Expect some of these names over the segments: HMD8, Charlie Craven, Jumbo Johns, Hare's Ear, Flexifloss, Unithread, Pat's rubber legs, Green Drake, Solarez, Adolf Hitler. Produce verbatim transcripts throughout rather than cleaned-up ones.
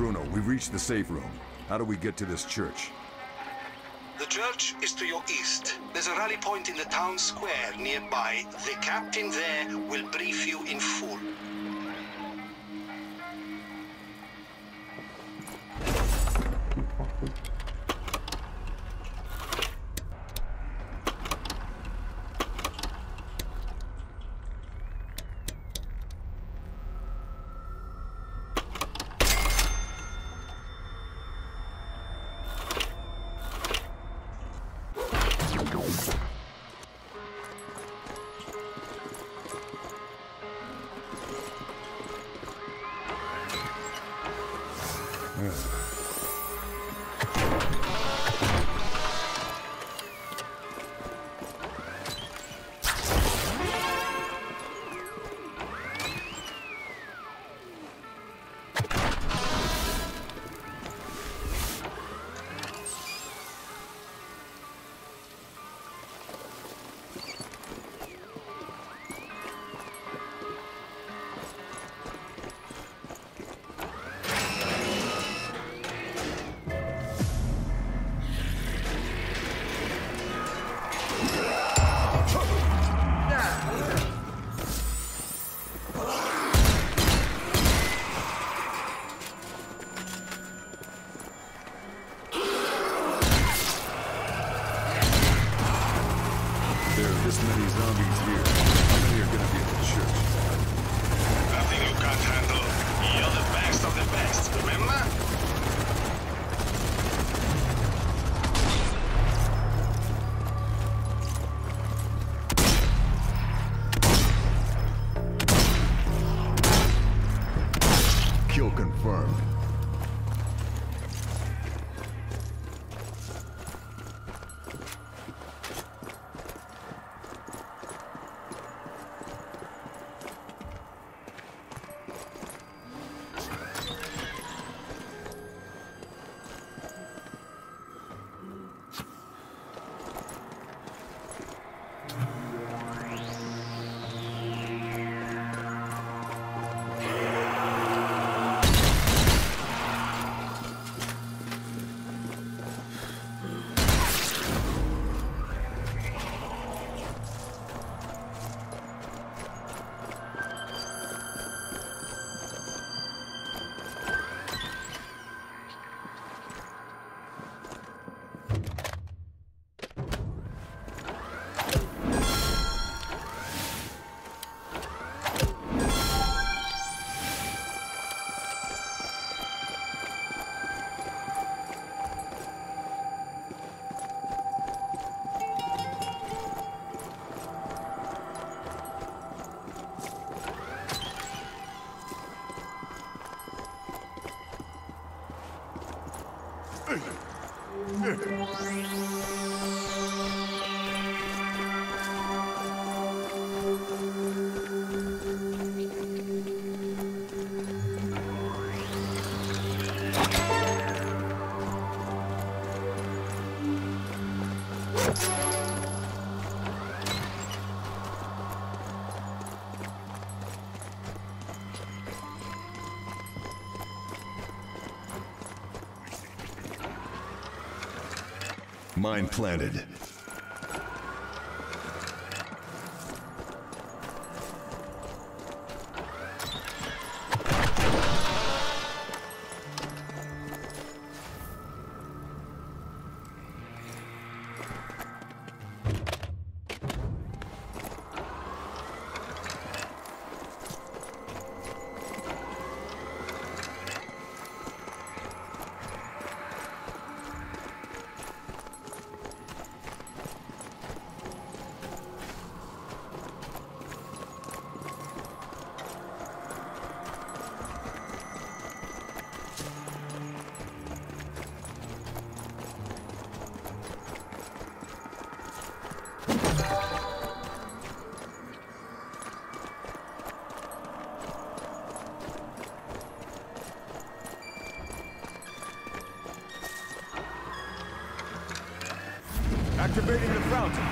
Bruno, we've reached the safe room. How do we get to this church? The church is to your east. There's a rally point in the town square nearby. The captain there will brief you in full. Mine planted. Activating the fountain.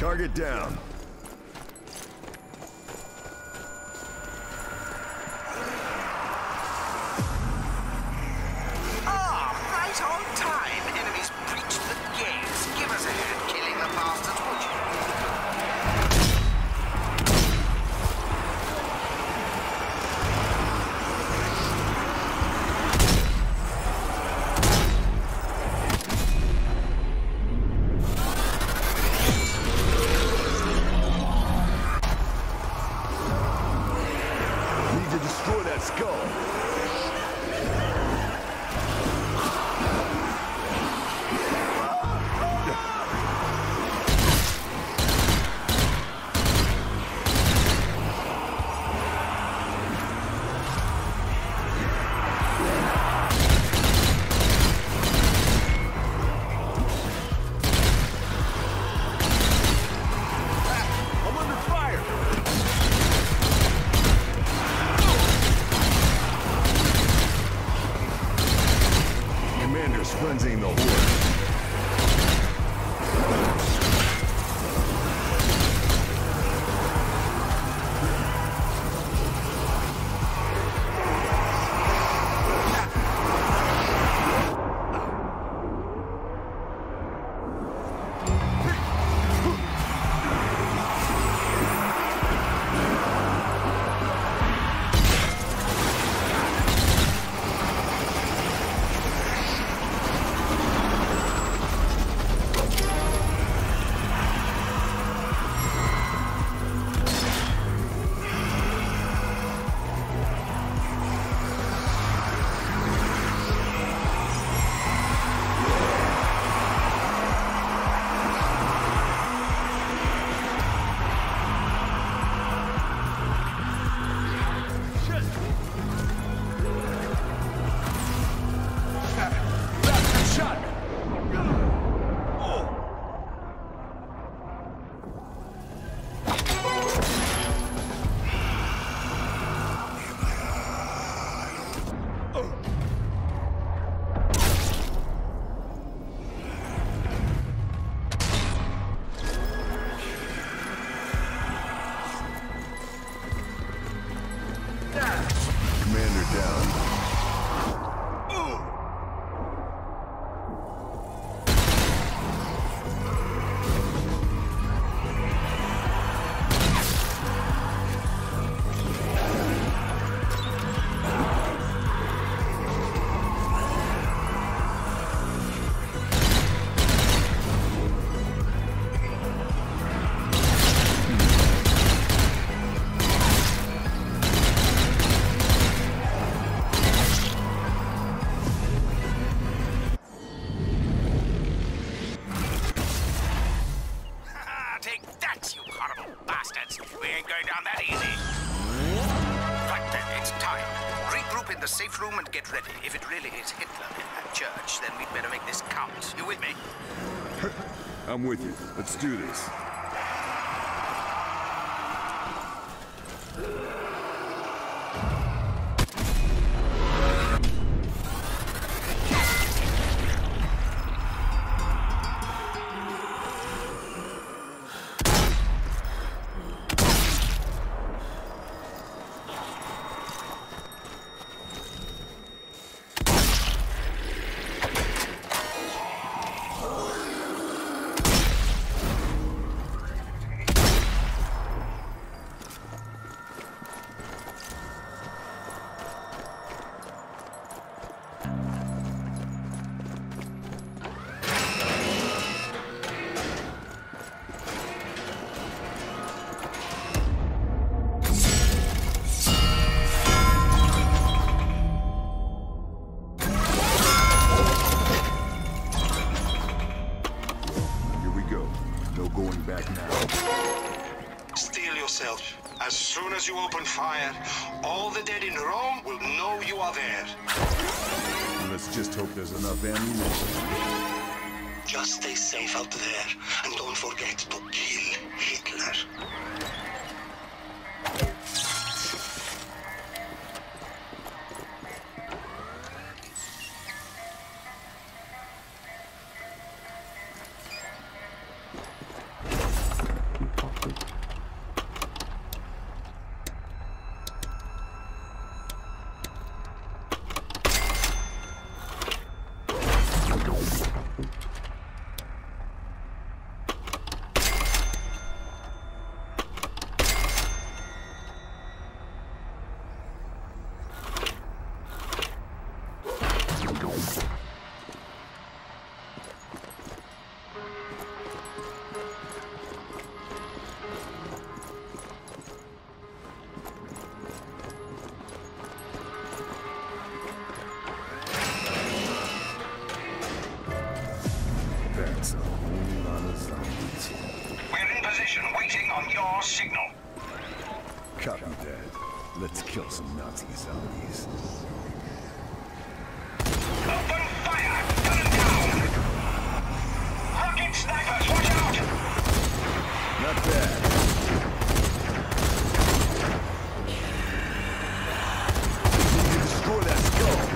Target down. Cleansing the horde. I'm with you. Let's do this. As you open fire, all the dead in Rome will know you are there. Let's just hope there's enough ammunition. Just stay safe out there, and don't forget to kill Hitler. Let's kill some Nazi zombies. Open fire! Gun down! Rocket snipers, watch out! Not bad. We need to destroy that suicide.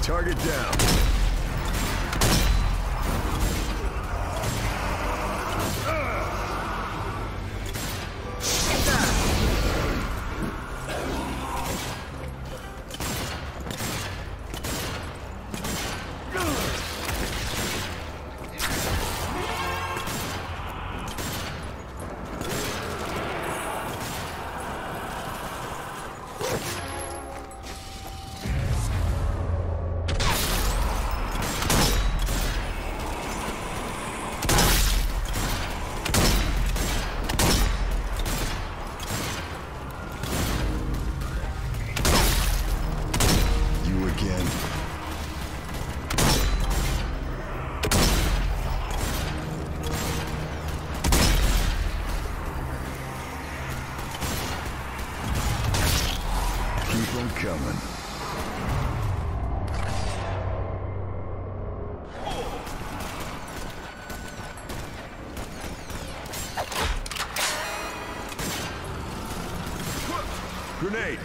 Target down. Uh. from coming. Grenade!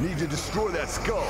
Need to destroy that skull.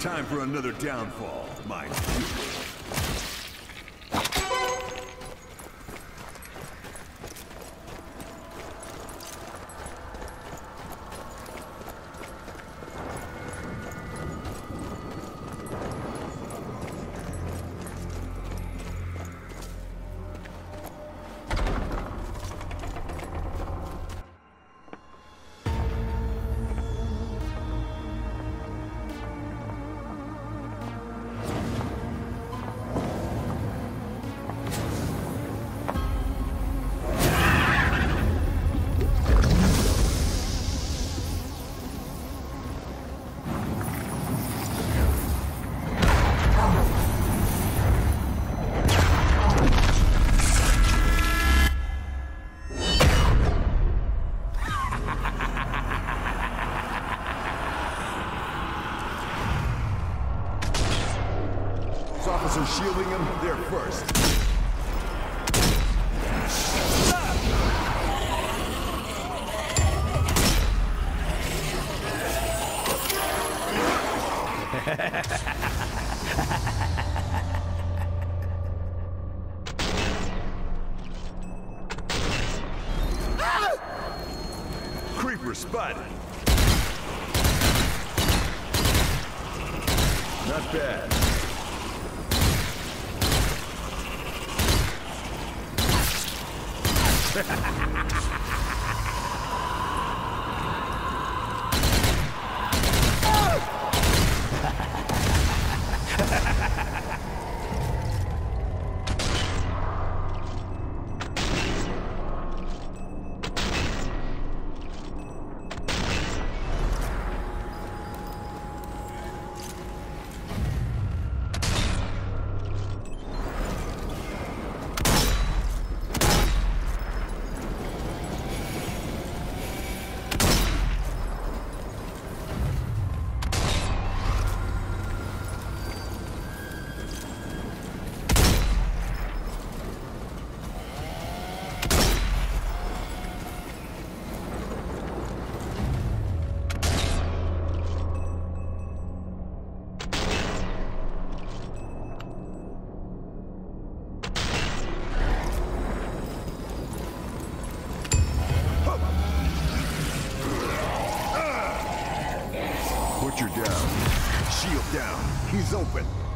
Time for another downfall, my officers shielding them, they're first. Creeper spotted. Not bad. Down. Shield down. He's open.